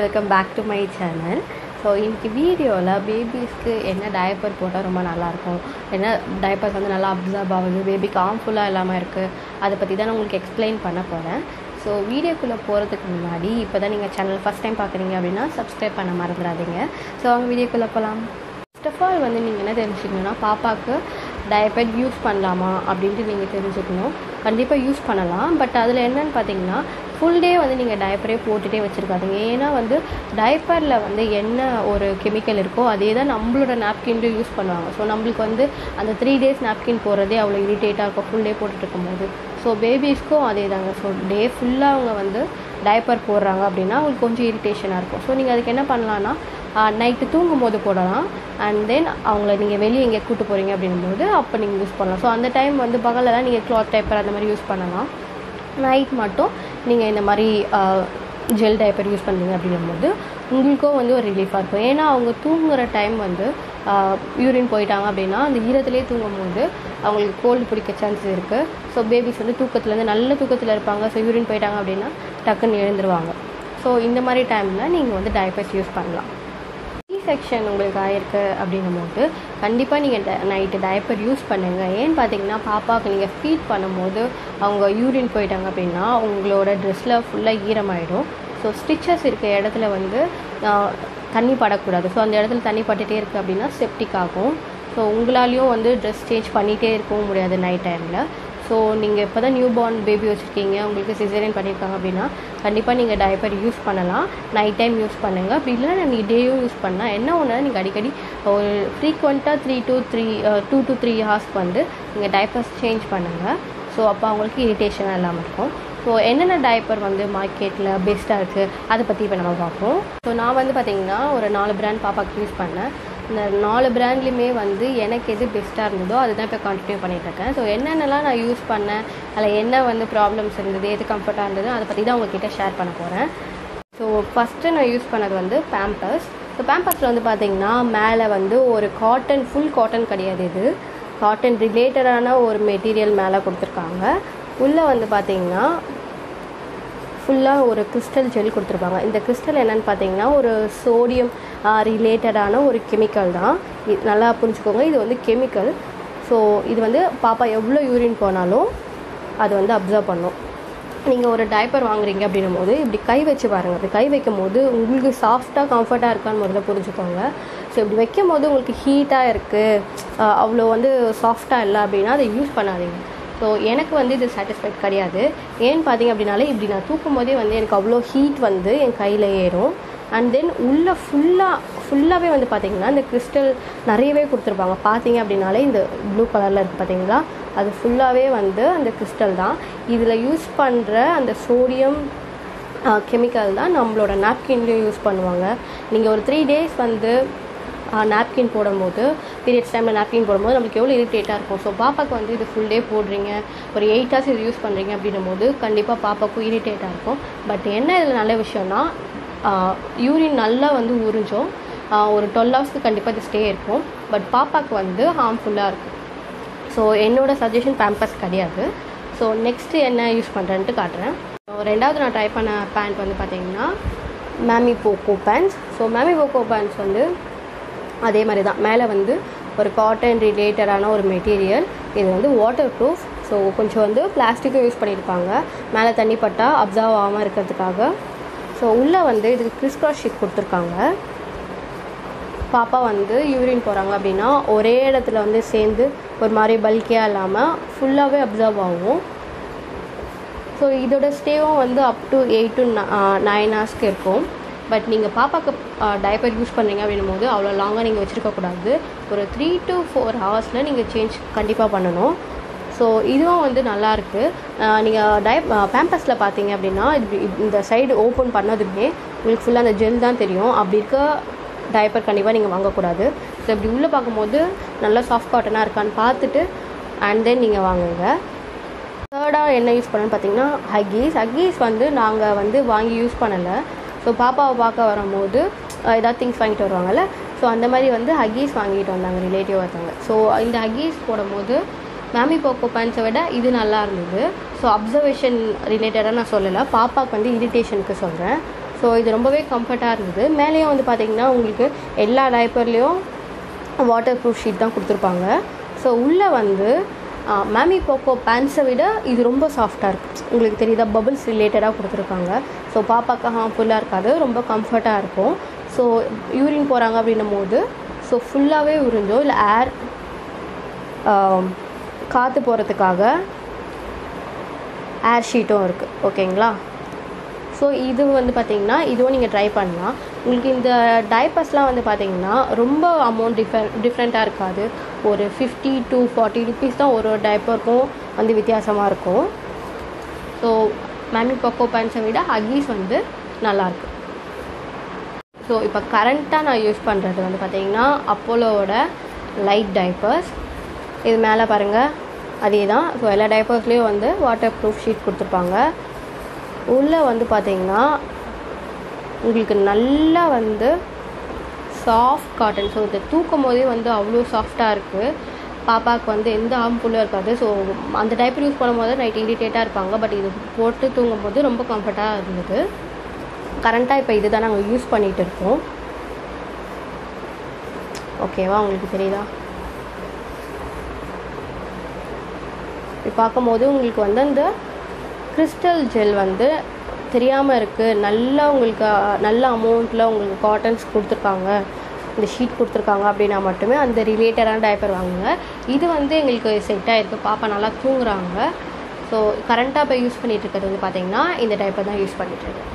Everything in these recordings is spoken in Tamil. welcome back to my channel. So in this video la babies ku enna diaper pota romba nalla irukum enna diapers vandu nalla absorb aagudhu baby harmful ah illama irukku adha patti dhaan ungalku explain panna poren. So video ku la poradhukku munadi ipoda neenga channel first time paakuringa appadina subscribe panna marandradinga. So avanga video ku la polam. First of all vandu neenga enna therinjikona papa ku diaper use pannalama appdindu neenga therinjikonu kandipa use pannalam but adula enna nu pathina full day வந்து நீங்க டைப்பரே போட்டுட்டே வச்சிருக்காதீங்க. ஏனா வந்து டைப்பர்ல வந்து என்ன ஒரு கெமிக்கல் இருக்கோ அதே தான் நம்மளோட நாப்கின்ல யூஸ் பண்ணுவாங்க. சோ நமக்கு வந்து அந்த 3 டேஸ் நாப்கின் போறதே அவ்ளோ இரிட்டேட்டா இருக்கும் full day போட்டுட்டு இருக்கும்போது. சோ பேபிஸ்க்கும் அதேதாங்க. சோ டே ஃபுல்லா அவங்க வந்து டைப்பர் போடுறாங்க அப்படினா உங்களுக்கு கொஞ்சம் இரிட்டேஷனா இருக்கும். சோ நீங்க அதுக்கு என்ன பண்ணலாம்னா நைட் தூங்கும்போது போடலாம் and then அவங்களை நீங்க வெளிய எங்க கூட்டி போறீங்க அப்படினும்போது அப்ப நீங்க யூஸ் பண்ணலாம். சோ அந்த டைம் வந்து பகல்ல தான் நீங்க cloth டைப்பர் அந்த மாதிரி யூஸ் பண்ணலாம். நைட் மட்டும் நீங்க இந்த மாதிரி ஜெல் டைப்பர் யூஸ் பண்ணீங்க அப்படிங்கும்போது உங்களுக்கும் வந்து ஒரு ரிலீஃபா இருக்கும். ஏனா அவங்க தூங்குற டைம் வந்து யூரின் போயிட்டாங்க அப்படினா அந்த ஈரத்திலே தூங்கும்போது அவங்களுக்கு கோல்ட் பிடிக்க சான்சஸ் இருக்கு. சோ பேபிஸ் வந்து தூக்கத்துல இருந்து நல்ல தூக்கத்துல இருப்பாங்க. சோ யூரின் போயிட்டாங்க அப்படினா டக்குன்னு எழுந்துருவாங்க. சோ இந்த மாதிரி டைம்ல நீங்க வந்து டைப்பர்ஸ் யூஸ் பண்ணலாம். சி செக்ஷன் உங்களுக்கு ஆயிருக்கு அப்படிங்கும்போது கண்டிப்பா நீங்க நைட் டைப்பர் யூஸ் பண்ணுங்க. ஏன் பாத்தீங்கன்னா பாப்பாக்கு நீங்க ஃபீட் பண்ணும்போது அவங்க யூரின் போயிட்டாங்க அப்படினா அவங்களோட Dressல ஃபுல்லா ஈரமாயிடும். சோ ஸ்டிச்சஸ் இருக்க இடத்துல வந்து தண்ணி படக்கூடாது. சோ அந்த இடத்துல தண்ணி பட்டுட்டே இருக்கு அப்படினா செப்டிக் ஆகும். சோ உங்களாலயும் வந்து Dress சேஞ்ச் பண்ணிட்டே இருக்க முடியாது நைட் டைம்ல. சோ நீங்க இப்போதான் நியூ born பேபி வச்சிருக்கீங்க உங்களுக்கு சிசேரியன் பண்ணிருக்காங்க அப்படினா கண்டிப்பா நீங்க டைப்பர் யூஸ் பண்ணலாம். நைட் டைம் யூஸ் பண்ணுங்க. அப்படி இல்லனா நீங்க டேயும் யூஸ் பண்ணா என்ன ஒண்ணா நீங்க அடிக்கடி ஒரு ஃப்ரீக்வெண்டா 2 to 3 ஹார்ஸ் வந்து நீங்க டைப்பர்ஸ் சேஞ்ச் பண்ணுங்க. சோ அப்ப உங்களுக்கு இரிட்டேஷன் இல்லாம இருக்கும். சோ என்னென்ன டைப்பர் வந்து மார்க்கெட்ல பெஸ்டா இருக்கு அத பத்தி இப்ப நம்ம பார்ப்போம். சோ நான் வந்து பாத்தீங்கன்னா ஒரு 4 பிராண்ட் பாப்பாக்கு யூஸ் பண்ணேன். இந்த 4 பிராண்ட்லயுமே வந்து எனக்கு எது பெஸ்டா இருந்ததோ அதுதான் இப்ப கண்டினியூ பண்ணிட்டு இருக்கேன். சோ என்னென்னலாம் நான் யூஸ் பண்ணேன் அதுல என்ன வந்து ப்ராப்ளம்ஸ் இருந்தது எது கம்ஃபர்ட்டா இருந்தது அத பத்தி தான் உங்ககிட்ட ஷேர் பண்ண போறேன். சோ ஃபர்ஸ்ட் நான் யூஸ் பண்ணது வந்து Pampers. சோ Pampersல வந்து பாத்தீங்கன்னா மேல வந்து ஒரு காட்டன் ஃபுல் காட்டன் கிடையாது. இது காட்டன் ரிலேட்டடான ஒரு மெட்டீரியல் மேல கொடுத்திருக்காங்க. உள்ள வந்து பாத்தீங்கன்னா ஃபுல்லா ஒரு கிறிஸ்டல் ஜெல் கொடுத்திருப்பாங்க. இந்த கிறிஸ்டல் என்னன்னு பாத்தீங்கன்னா ஒரு சோடியம் ரிலேட்டடான ஒரு கெமிக்கல் தான். நல்லா புரிஞ்சுக்கோங்க இது வந்து கெமிக்கல். ஸோ இது வந்து பாப்பா எவ்வளோ யூரின் போனாலும் அது வந்து அப்சர்வ் பண்ணும். நீங்கள் ஒரு டைப்பர் வாங்குறீங்க அப்படின்னும் போது இப்படி கை வச்சு பாருங்க. அப்படி கை வைக்கும் போது உங்களுக்கு சாஃப்டாக கம்ஃபர்ட்டாக இருக்கான்னு முதல்ல புரிஞ்சுக்கோங்க. ஸோ இப்படி வைக்கும் போது உங்களுக்கு ஹீட்டாக இருக்குது அவ்வளோ வந்து சாஃப்டாக இல்லை அப்படின்னா அதை யூஸ் பண்ணாதீங்க. ஸோ எனக்கு வந்து இது சாட்டிஸ்ஃபைட் கிடையாது. ஏன்னு பார்த்தீங்க அப்படின்னாலே இப்படி நான் தூக்கும் போதே வந்து எனக்கு அவ்வளோ ஹீட் வந்து என் கையில் ஏறும். அண்ட் தென் உள்ளே ஃபுல்லாகவே வந்து பார்த்திங்கன்னா இந்த கிறிஸ்டல் நிறையவே கொடுத்துருப்பாங்க. பார்த்தீங்க அப்படின்னாலே இந்த ப்ளூ கலரில் இருக்குது பார்த்தீங்களா அது ஃபுல்லாகவே வந்து அந்த கிறிஸ்டல் தான். இதில் யூஸ் பண்ணுற அந்த சோடியம் கெமிக்கல் தான் நம்மளோட நாப்கின்லேயும் யூஸ் பண்ணுவாங்க. நீங்கள் ஒரு 3 டேஸ் வந்து நாப்கின் போடும்போது பீரியட்ஸ் டைமில் நாப்கின் போடும்போது நமக்கு எவ்வளோ இரிட்டேட்டாக இருக்கும். ஸோ பாப்பாவுக்கு வந்து இது ஃபுல் டே போடுறீங்க ஒரு 8 ஹார்ஸ் இது யூஸ் பண்ணுறீங்க அப்படின்னும் போது கண்டிப்பாக பாப்பாவுக்கும் இரிட்டேட்டாக இருக்கும். பட் என்ன இதில் நல்ல விஷயம்னா யூரின் நல்லா வந்து உறிஞ்சும். ஒரு 12 ஹவர்ஸ்க்கு கண்டிப்பாக இது ஸ்டே இருக்கும். பட் பாப்பாவுக்கு வந்து ஹார்ம்ஃபுல்லாக இருக்கும். ஸோ என்னோட சஜஷன் Pampers கிடையாது. ஸோ நெக்ஸ்ட்டு என்ன யூஸ் பண்ணுறேன்ட்டு காட்டுறேன். ரெண்டாவது நான் ட்ரை பண்ண பேண்ட் வந்து பார்த்தீங்கன்னா Mamy Poko Pants. So Mamy Poko Pants வந்து அதே மாதிரி தான் மேலே வந்து ஒரு காட்டன் ரிலேட்டடான ஒரு மெட்டீரியல். இது வந்து வாட்டர் ப்ரூஃப். ஸோ கொஞ்சம் வந்து பிளாஸ்டிக்கும் யூஸ் பண்ணியிருப்பாங்க மேலே தண்ணி பட்டால் அப்சர்வ் ஆகாமல் இருக்கிறதுக்காக. ஸோ உள்ளே வந்து இதுக்கு கிறிஸ் கிராஸ் ஷீட் கொடுத்துருக்காங்க. பாப்பா வந்து யூரின் போகிறாங்க அப்படின்னா ஒரே இடத்துல வந்து சேர்ந்து ஒரு மாதிரி பல்கியாக இல்லாமல் ஃபுல்லாகவே அப்சர்வ் ஆகும். ஸோ இதோட ஸ்டேவும் வந்து அப் டு 8 to 9 ஹவர்ஸ்க்கு இருக்கும். பட் நீங்கள் பாப்பாவுக்கு டைப்பர் யூஸ் பண்ணுறீங்க அப்படின்னும் போது அவ்வளோ லாங்காக நீங்கள் வச்சுருக்கக்கூடாது. ஒரு 3 to 4 ஹவர்ஸில் நீங்கள் சேஞ்ச் கண்டிப்பாக பண்ணணும். ஸோ இதுவும் வந்து நல்லாயிருக்கு. நீங்கள் Pampersல் பார்த்தீங்க அப்படின்னா இது இந்த சைடு ஓப்பன் பண்ணதுமே உங்களுக்கு ஃபுல்லாக அந்த ஜெல் தான் தெரியும். அப்படி இருக்க டைப்பர் கண்டிப்பாக நீங்கள் வாங்கக்கூடாது. ஸோ இப்படி உள்ளே பார்க்கும்போது நல்லா சாஃப்ட் காட்டனாக இருக்கான்னு பார்த்துட்டு அண்ட் தென் நீங்கள் வாங்குங்க. தேர்டாக என்ன யூஸ் பண்ணணும்னு பார்த்தீங்கன்னா Huggies வந்து நாங்கள் வந்து வாங்கி யூஸ் பண்ணலை. ஸோ பாப்பாவை பார்க்க வரும்போது ஏதாவது திங்ஸ் வாங்கிட்டு வருவாங்கள்ல ஸோ அந்த மாதிரி வந்து Huggies வாங்கிட்டு வந்தாங்க ரிலேட்டிவாக இருந்தாங்க. ஸோ இந்த Huggies போடும்போது Mamy Poko Pants விட இது நல்லா இருந்தது. ஸோ அப்சர்வேஷன் ரிலேட்டடாக நான் சொல்லலை பாப்பாவுக்கு வந்து இரிட்டேஷனுக்கு சொல்கிறேன். ஸோ இது ரொம்பவே கம்ஃபர்ட்டாக இருந்தது. மேலேயும் வந்து பார்த்திங்கன்னா உங்களுக்கு எல்லா டைப்பர்லேயும் வாட்டர் ப்ரூஃப் ஷீட் தான் கொடுத்துருப்பாங்க. ஸோ உள்ளே வந்து மேமி போக்கோ பேண்ட்ஸை விட இது ரொம்ப சாஃப்டாக இருக்குது. உங்களுக்கு தெரியுதா, பபிள்ஸ் ரிலேட்டடாக கொடுத்துருக்காங்க. ஸோ பாப்பாவுக்கு ஹார்ம்ஃபுல்லாக இருக்காது, ரொம்ப கம்ஃபர்ட்டாக இருக்கும். ஸோ யூரின் போகிறாங்க அப்படின்னும் போது ஸோ ஃபுல்லாகவே உறிஞ்சோ இல்லை ஏர் காற்று போகிறதுக்காக ஏர் ஷீட்டும் இருக்குது, ஓகேங்களா. ஸோ இது வந்து பார்த்திங்கன்னா இதுவும் நீங்கள் ட்ரை பண்ணலாம். உங்களுக்கு இந்த டைப்பர்ஸ்லாம் வந்து பார்த்திங்கன்னா ரொம்ப அமௌண்ட் டிஃப்ரெண்ட்டாக இருக்காது. ஒரு 50 to 40 rupees தான் ஒரு டைப்பருக்கும் வந்து வித்தியாசமாக இருக்கும். ஸோ மேமி பக்கோ பேண்ட்ஸை விட ஹக்கீஸ் வந்து நல்லாயிருக்கு. ஸோ இப்போ கரண்ட்டாக நான் யூஸ் பண்ணுறது வந்து பார்த்திங்கன்னா அப்போலோவோட லைட் டைப்பர்ஸ். இது மேலே பாருங்கள் அதே தான். ஸோ எல்லா டைப்பர்ஸ்லேயும் வந்து வாட்டர் ப்ரூஃப் ஷீட் கொடுத்துருப்பாங்க. உள்ளே வந்து பார்த்திங்கன்னா உங்களுக்கு நல்லா வந்து சாஃப்ட் காட்டன். ஸோ இதை தூக்கும் போதே வந்து அவ்வளோ சாஃப்டாக இருக்குது. பாப்பாவுக்கு வந்து எந்த ஹார்ம்ஃபுல்லும் இருக்காது. ஸோ அந்த டைப்பர் யூஸ் பண்ணும்போது நைட் இரிட்டேட்டாக இருப்பாங்க, பட் இது போட்டு தூங்கும் போது ரொம்ப கம்ஃபர்ட்டாக இருந்தது. கரண்ட்டாக இப்போ இது தான் நாங்கள் யூஸ் பண்ணிகிட்டு இருக்கோம், ஓகேவா. உங்களுக்கு தெரியுதா, இப்படி பார்க்கும்போது உங்களுக்கு வந்து அந்த கிறிஸ்டல் ஜெல் வந்து தெரியாமல் இருக்குது. நல்லா உங்களுக்கு நல்ல அமௌண்ட்டில் உங்களுக்கு காட்டன்ஸ் கொடுத்துருக்காங்க, இந்த ஷீட் கொடுத்துருக்காங்க அப்படின்னா மட்டுமே அந்த ரிலேட்டடான டைப்பர் வாங்குங்க. இது வந்து எங்களுக்கு செட்டாக இருக்குது, பாப்பா நல்லா தூங்குறாங்க. ஸோ கரண்ட்டாக இப்போ யூஸ் பண்ணிகிட்டு இருக்கிறது வந்து பார்த்திங்கன்னா இந்த டைப்பர் தான் யூஸ் பண்ணிகிட்ருக்கேன்.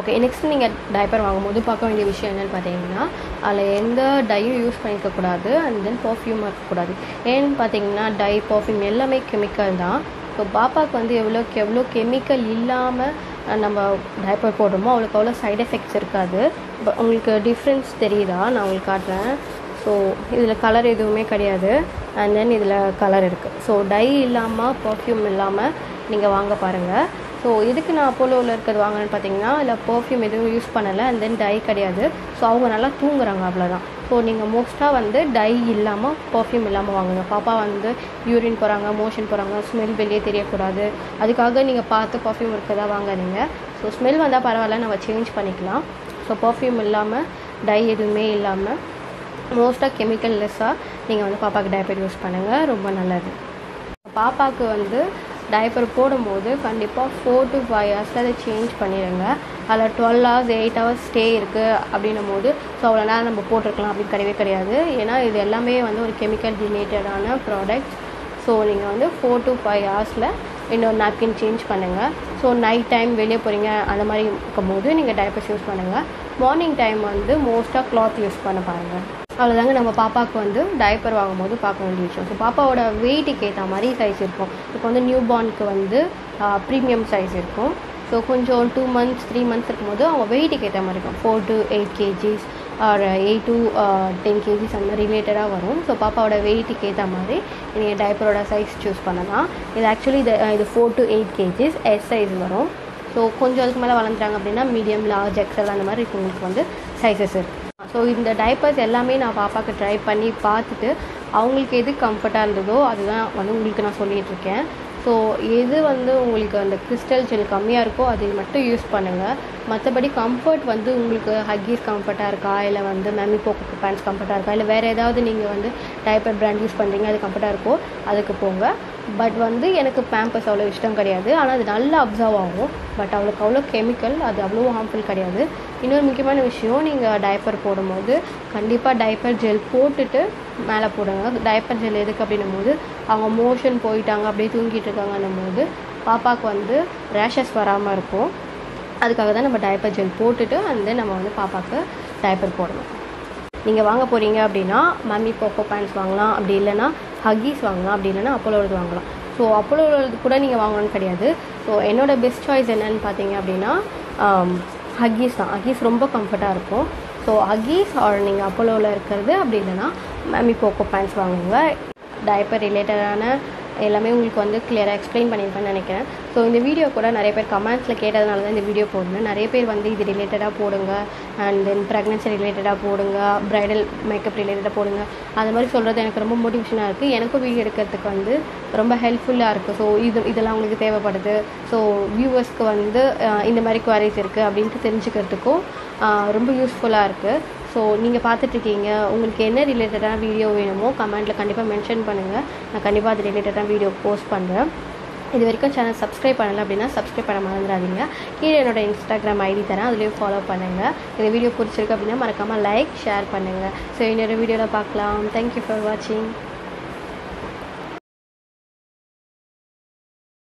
ஓகே, நெக்ஸ்ட் நீங்கள் டைப்பர் வாங்கும்போது பார்க்க வேண்டிய விஷயம் என்னென்னு பார்த்தீங்கன்னா அதில் எந்த டையும் யூஸ் பண்ணிக்கக்கூடாது, அண்ட் தென் பர்ஃப்யூமாக இருக்கக்கூடாது. ஏன்னு பார்த்தீங்கன்னா டை பர்ஃப்யூம் எல்லாமே கெமிக்கல் தான். இப்போ பாப்பாவுக்கு வந்து எவ்வளோக்கு எவ்வளோ கெமிக்கல் இல்லாமல் நம்ம டைப்பர் போடுறோமோ அவளுக்கு அவ்வளோ சைட் எஃபெக்ட்ஸ் இருக்காது. உங்களுக்கு டிஃப்ரென்ஸ் தெரியுதா, நான் உங்களுக்கு காட்டுறேன். ஸோ இதில் கலர் எதுவுமே கிடையாது, அண்ட் தென் இதில் கலர் இருக்குது. ஸோ டை இல்லாமல் பர்ஃப்யூம் இல்லாமல் நீங்கள் வாங்க பாருங்கள். ஸோ இதுக்கு நான் அப்போலோவில் இருக்கிறது வாங்கினேன்னு பார்த்தீங்கன்னா இல்லை பர்ஃப்யூம் எதுவும் யூஸ் பண்ணலை, அண்ட் தென் டை கிடையாது. ஸோ அவங்க நல்லா தூங்குறாங்க, அவ்வளோதான். ஸோ நீங்கள் மோஸ்ட்டாக வந்து டை இல்லாமல் பர்ஃப்யூம் இல்லாமல் வாங்குங்க. பாப்பா வந்து யூரின் போகிறாங்க, மோஷன் போகிறாங்க, ஸ்மெல் வெளியே தெரியக்கூடாது. அதுக்காக நீங்கள் பார்த்து பர்ஃப்யூம் இருக்கிறதா வாங்காதீங்க. ஸோ ஸ்மெல் வந்தால் பரவாயில்ல, நம்ம சேஞ்ச் பண்ணிக்கலாம். ஸோ பர்ஃப்யூம் இல்லாமல் டை எதுவுமே இல்லாமல் மோஸ்ட்டாக கெமிக்கல் லெஸ்ஸாக நீங்கள் வந்து பாப்பாவுக்கு டைப்பர் யூஸ் பண்ணுங்கள், ரொம்ப நல்லது. பாப்பாவுக்கு வந்து டைப்பர் போடும்போது கண்டிப்பாக 4 to 5 hours அதை சேஞ்ச் பண்ணிடுங்க. அதில் 12 hours 8 hours ஸ்டே இருக்குது அப்படின்னும் போது ஸோ அவ்வளோ நேரம் நம்ம போட்டிருக்கலாம் அப்படின்னு கிடையவே கிடையாது. ஏன்னா இது எல்லாமே வந்து ஒரு கெமிக்கல் ரிலேட்டடான ப்ராடக்ட்ஸ். ஸோ நீங்கள் வந்து 4 to 5 hours இன்னொரு நாப்கின் சேஞ்ச் பண்ணுங்கள். ஸோ நைட் டைம் வெளியே போகிறீங்க அந்த மாதிரி இருக்கும்போது நீங்கள் டைப்பர்ஸ் யூஸ் பண்ணுங்கள். மார்னிங் டைம் வந்து மோஸ்ட்டாக கிளாத் யூஸ் பண்ண பாருங்கள். அவ்வளோதாங்க நம்ம பாப்பாவுக்கு வந்து டைப்பர் வாங்கும்போது பார்க்க வேண்டிய விஷயம். ஸோ பாப்பாவோட வெயிட்டுக்கு ஏற்ற மாதிரி சைஸ் இருக்கும். இப்போ வந்து நியூ பார்னுக்கு வந்து ப்ரீமியம் சைஸ் இருக்கும். ஸோ கொஞ்சம் 2 months 3 months இருக்கும்போது அவங்க வெயிட்டுக்கு ஏற்ற மாதிரி இருக்கும். 4 to 8 kgs ஒரு 8 to 10 kgs அந்த ரிலேட்டடாக வரும். ஸோ பாப்பாவோட வெயிட்டுக்கு ஏற்ற மாதிரி நீங்கள் டைப்பரோட சைஸ் சூஸ் பண்ணலாம். இது ஆக்சுவலி இது 4 to 8 kgs எஸ் சைஸ் வரும். ஸோ கொஞ்சம் அதுக்கு மேலே வளர்ந்துட்டாங்க அப்படின்னா மீடியம், லார்ஜ், எக்ஸல் அந்த மாதிரி உங்களுக்கு வந்து சைஸஸ் இருக்குது. ஸோ இந்த டைப்பர்ஸ் எல்லாமே நான் பாப்பாவுக்கு ட்ரை பண்ணி பார்த்துட்டு அவங்களுக்கு எது கம்ஃபர்ட்டாக இருந்ததோ அதுதான் வந்து உங்களுக்கு நான் சொல்லிகிட்ருக்கேன். ஸோ எது வந்து உங்களுக்கு அந்த கிறிஸ்டல் ஜெல் கம்மியாக இருக்கோ அதை மட்டும் யூஸ் பண்ணுங்கள். மற்றபடி கம்ஃபர்ட் வந்து உங்களுக்கு ஹக்கீஸ் கம்ஃபர்ட்டாக இருக்கா, இல்லை வந்து மேமி போக்கோ பேண்ட்ஸ் கம்ஃபர்ட்டாக இருக்கா, இல்லை வேறு ஏதாவது நீங்கள் வந்து டைப்பர் பிராண்ட் யூஸ் பண்ணுறீங்க அது கம்ஃபர்ட்டாக இருக்கோ அதுக்கு போங்க. பட் வந்து எனக்கு பேம்பர்ஸ் அவ்வளோ இஷ்டம் கிடையாது, ஆனால் அது நல்லா அப்சர்வ் ஆகும். பட் அவளுக்கு அவ்வளோ கெமிக்கல், அது அவ்வளோ ஹார்ம்ஃபுல் கிடையாது. இன்னொரு முக்கியமான விஷயம், நீங்கள் டைப்பர் போடும்போது கண்டிப்பாக டைப்பர் ஜெல் போட்டுட்டு மேலே போடுங்க. டைப்பர் ஜெல் எதுக்கு அப்படின்னும் போது அவங்க மோஷன் போயிட்டாங்க அப்படியே தூங்கிட்டு இருக்காங்கன்னும் போது பாப்பாவுக்கு வந்து ரேஷஸ் வராமல் இருக்கும். அதுக்காக தான் நம்ம டைப்பர் ஜெல் போட்டுட்டு வந்து நம்ம வந்து பாப்பாவுக்கு டைப்பர் போடணும். நீங்கள் வாங்க போகிறீங்க அப்படின்னா மேமி போக்கோ பேண்ட்ஸ் வாங்கலாம், அப்படி இல்லைனா ஹக்கீஸ் வாங்கலாம், அப்படி இல்லைனா அப்போலோவில் வாங்கலாம். ஸோ அப்போலோவில் கூட நீங்கள் வாங்கணும்னு கிடையாது. ஸோ என்னோடய பெஸ்ட் சாய்ஸ் என்னென்னு பார்த்தீங்க அப்படின்னா ஹக்கீஸ் தான். ஹக்கீஸ் ரொம்ப கம்ஃபர்ட்டாக இருக்கும். ஸோ ஹக்கீஸ் ஆர் நீங்கள் அப்போலோவில் இருக்கிறது, அப்படி இல்லைனா மேமி போக்கோ பேண்ட்ஸ் வாங்குங்க. டைப்பர் ரிலேட்டடான எல்லாமே உங்களுக்கு வந்து கிளியராக எக்ஸ்பிளைன் பண்ணியிருப்பேன்னு நினைக்கிறேன். So, in the video, I have comments in the video. I and then pregnancy related, bridal makeup related. That's why I have a motivation. I have a video very helpful. So, this so, viewers very useful. So, if you are watching any related video, mention the video post in the comment. If you subscribe to the channel, subscribe to the Instagram ID, follow this video, like, share. So, in the video, thank you for watching.